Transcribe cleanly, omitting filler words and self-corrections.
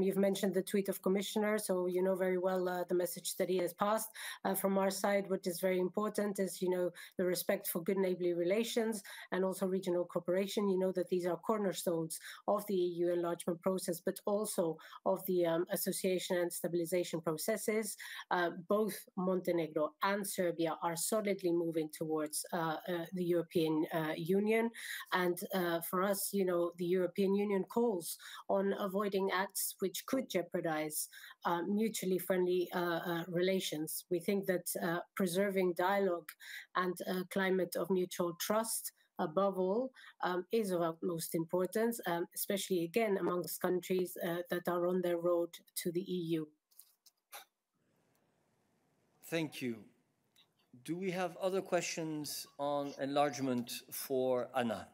You've mentioned the tweet of Commissioner, so you know very well the message that he has passed. From our side, what is very important is, you know, the respect for good neighborly relations and also regional cooperation. You know that these are cornerstones of the EU enlargement process, but also of the association and stabilization processes. Both Montenegro and Serbia are solidly moving towards the European Union. And for us, you know, the European Union calls on avoiding acts which could jeopardize mutually friendly relations. We think that preserving dialogue and a climate of mutual trust, above all, is of utmost importance, especially, again, amongst countries that are on their road to the EU. Thank you. Do we have other questions on enlargement for Anna?